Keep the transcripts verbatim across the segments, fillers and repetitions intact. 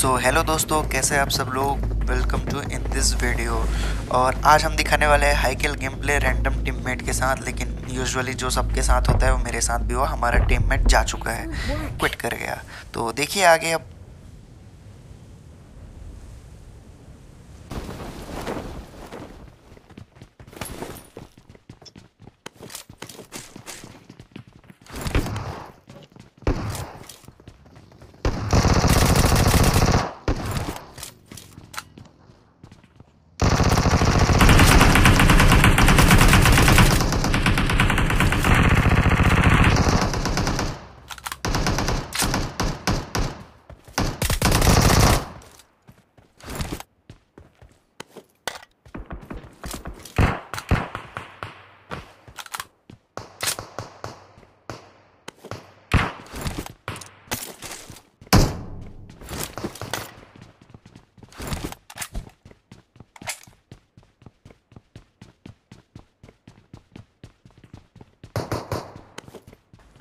So hello दोस्तों, कैसे आप सब लोग। Welcome to in this video. और आज हम दिखाने वाले हैं हाइकिल गेम प्ले रैंडम टीममेट के साथ। लेकिन यूजुअली जो सबके साथ होता है वो मेरे साथ भी हुआ। हमारा टीममेट जा चुका है, क्विट कर गया। तो देखिए आगे। अब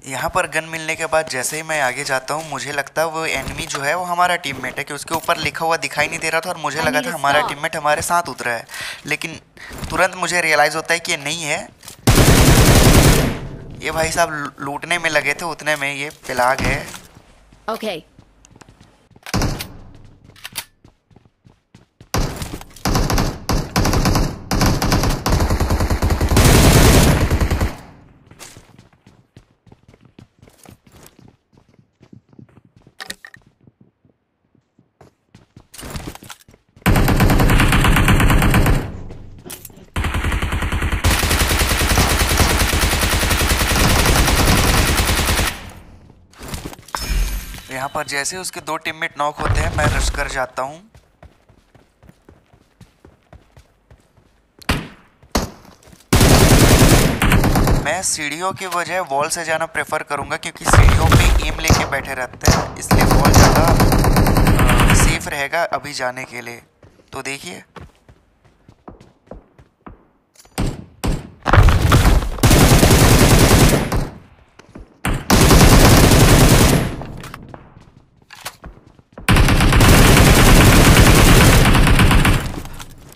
यहाँ पर गन मिलने के बाद जैसे ही मैं आगे जाता हूँ, मुझे लगता है वो एनिमी जो है वो हमारा टीममेट है, कि उसके ऊपर लिखा हुआ दिखाई नहीं दे रहा था और मुझे लगा था हमारा टीममेट हमारे साथ उतरा है। लेकिन तुरंत मुझे रियलाइज़ होता है कि ये नहीं है। ये भाई साहब लूटने में लगे थे, उतने में ये पिला गए। okay. यहाँ पर जैसे उसके दो टीममेट नॉक होते हैं, मैं रश कर जाता हूँ। मैं सीढ़ियों की वजह वॉल से जाना प्रेफर करूँगा, क्योंकि सीढ़ियों पे एम लेके बैठे रहते हैं, इसलिए वॉल ज़्यादा सेफ रहेगा अभी जाने के लिए। तो देखिए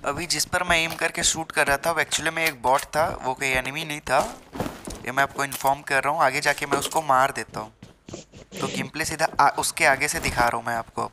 अभी जिस पर मैं एम करके शूट कर रहा था वो एक्चुअली में एक बॉट था, वो कोई एनिमी नहीं था। ये मैं आपको इन्फॉर्म कर रहा हूँ, आगे जाके मैं उसको मार देता हूँ। तो गेम प्ले सीधा आ, उसके आगे से दिखा रहा हूँ मैं आपको।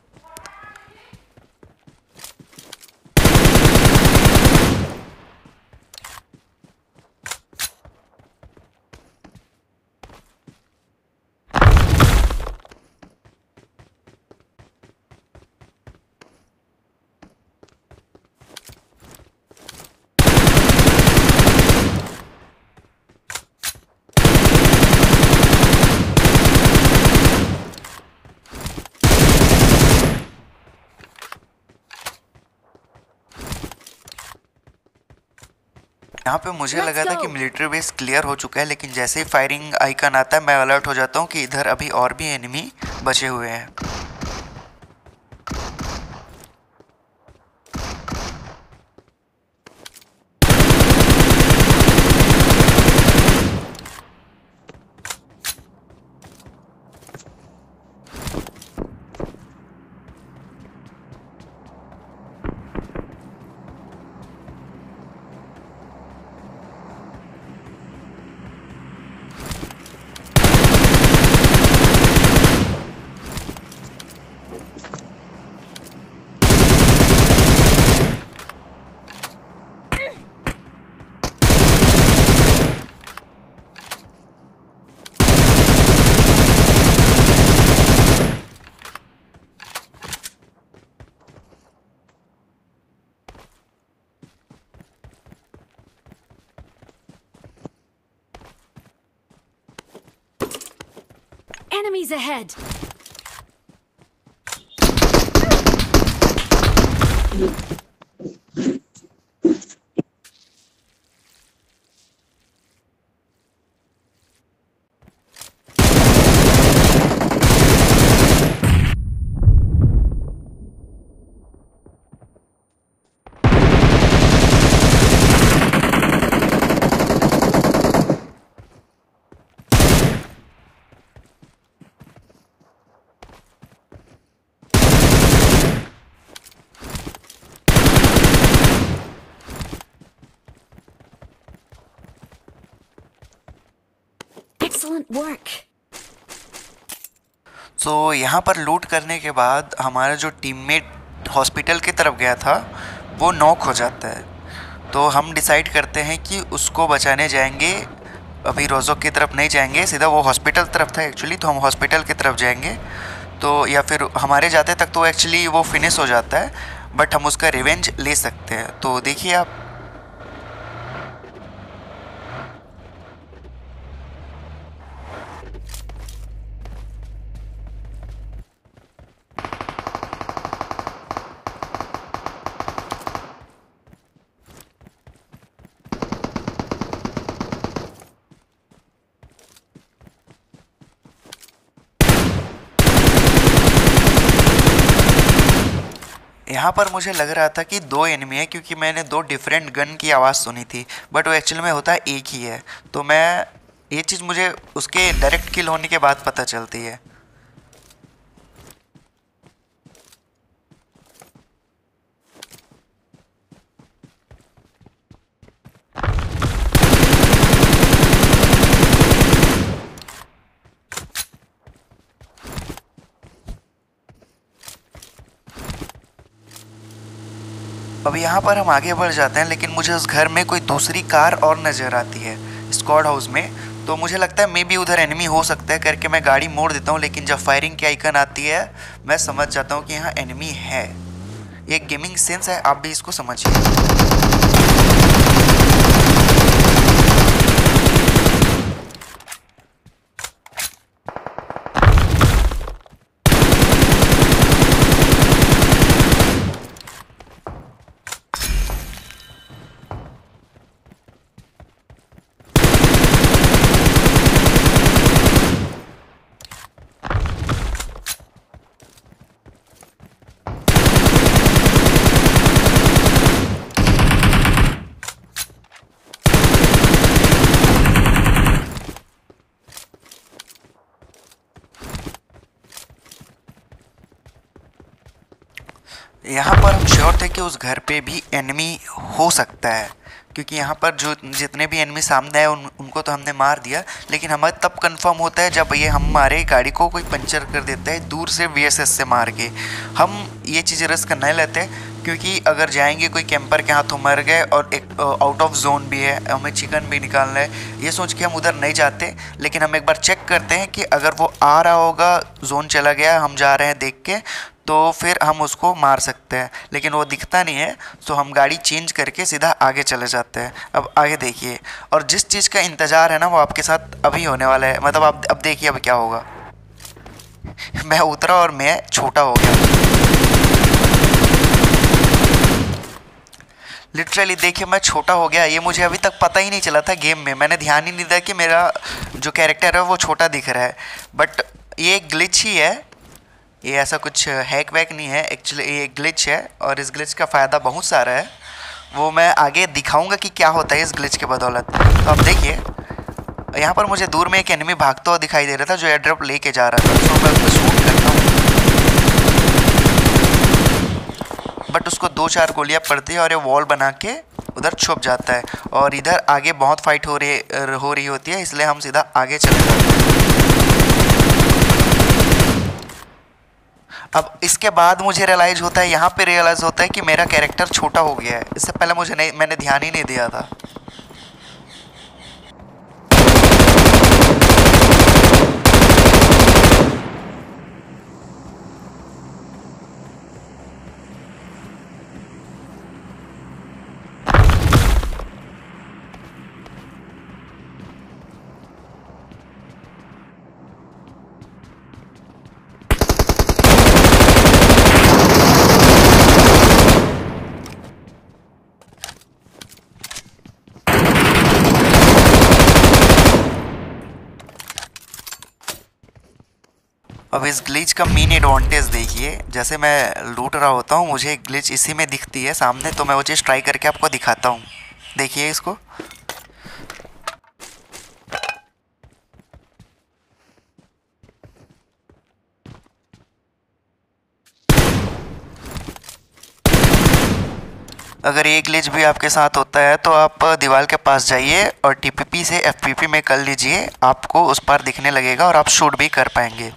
यहाँ पे मुझे लगा था कि मिलिट्री बेस क्लियर हो चुका है, लेकिन जैसे ही फायरिंग आइकन आता है मैं अलर्ट हो जाता हूँ कि इधर अभी और भी एनिमी बचे हुए हैं। Enemies ahead. excellent work. So यहाँ पर लूट करने के बाद हमारा जो टीममेट हॉस्पिटल की तरफ गया था वो नॉक हो जाता है, तो हम डिसाइड करते हैं कि उसको बचाने जाएंगे, अभी रोज़ो की तरफ नहीं जाएंगे, सीधा वो हॉस्पिटल तरफ था एक्चुअली, तो हम हॉस्पिटल की तरफ जाएंगे। तो या फिर हमारे जाते तक तो एक्चुअली वो फिनिश हो जाता है, बट हम उसका रिवेंज ले सकते हैं। तो देखिए आप, यहाँ पर मुझे लग रहा था कि दो एनिमी है क्योंकि मैंने दो डिफरेंट गन की आवाज़ सुनी थी, बट वो एक्चुअल में होता है एक ही है। तो मैं ये चीज़ मुझे उसके डायरेक्ट किल होने के बाद पता चलती है। अब यहाँ पर हम आगे बढ़ जाते हैं, लेकिन मुझे उस घर में कोई दूसरी कार और नज़र आती है स्क्वाड हाउस में, तो मुझे लगता है मे बी उधर एनिमी हो सकता है करके मैं गाड़ी मोड़ देता हूँ। लेकिन जब फायरिंग की आइकन आती है मैं समझ जाता हूँ कि यहाँ एनिमी है। ये गेमिंग सेंस है, आप भी इसको समझिए। यहाँ पर हम श्योर थे कि उस घर पे भी एनिमी हो सकता है, क्योंकि यहाँ पर जो जितने भी एनिमी सामने आए उन, उनको तो हमने मार दिया, लेकिन हमें तब कंफर्म होता है जब ये हमारे गाड़ी को कोई पंचर कर देता है दूर से वी एस एस से मार के। हम ये चीज़ें रिस्क नहीं लेते, क्योंकि अगर जाएंगे कोई कैंपर के हाथों मर गए, और एक आउट ऑफ जोन भी है, हमें चिकन भी निकालना है, ये सोच के हम उधर नहीं जाते। लेकिन हम एक बार चेक करते हैं कि अगर वो आ रहा होगा, जोन चला गया, हम जा रहे हैं देख के, तो फिर हम उसको मार सकते हैं। लेकिन वो दिखता नहीं है, तो हम गाड़ी चेंज करके सीधा आगे चले जाते हैं। अब आगे देखिए, और जिस चीज़ का इंतज़ार है ना वो आपके साथ अभी होने वाला है, मतलब आप अब देखिए अब क्या होगा। मैं उतरा और मैं छोटा हो गया, लिटरली देखिए मैं छोटा हो गया। ये मुझे अभी तक पता ही नहीं चला था गेम में, मैंने ध्यान ही नहीं दिया कि मेरा जो कैरेक्टर है वो छोटा दिख रहा है, बट ये ग्लिच ही है, ये ऐसा कुछ हैक वैक नहीं है एक्चुअली, ये ग्लिच है, और इस ग्लिच का फ़ायदा बहुत सारा है, वो मैं आगे दिखाऊंगा कि क्या होता है इस ग्लिच के बदौलत। तो आप देखिए, यहाँ पर मुझे दूर में एक एनिमी भागता हुआ दिखाई दे रहा था जो एयरड्रॉप लेके जा रहा था, तो मैं उसको शूट करता हूँ, बट उसको दो चार गोलियाँ पड़ती है और ये वॉल बना के उधर छुप जाता है। और इधर आगे बहुत फाइट हो रही हो रही होती है, इसलिए हम सीधा आगे चले जाते हैं। अब इसके बाद मुझे रियलाइज़ होता है, यहाँ पे रियलाइज़ होता है कि मेरा कैरेक्टर छोटा हो गया है, इससे पहले मुझे नहीं, मैंने ध्यान ही नहीं दिया था। अब इस ग्लिच का मेन एडवांटेज देखिए, जैसे मैं लूट रहा होता हूँ मुझे ग्लिच इसी में दिखती है सामने, तो मैं वो चीज़ ट्राई करके आपको दिखाता हूँ। देखिए इसको, अगर ये ग्लिच भी आपके साथ होता है तो आप दीवार के पास जाइए और टीपीपी से एफपीपी में कर लीजिए, आपको उस पार दिखने लगेगा और आप शूट भी कर पाएंगे।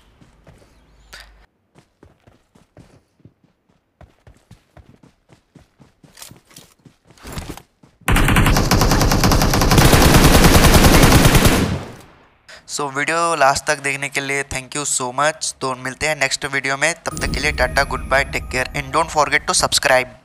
सो so, वीडियो लास्ट तक देखने के लिए थैंक यू सो मच। तो मिलते हैं नेक्स्ट वीडियो में, तब तक के लिए tata, good bye, take care and don't forget to subscribe.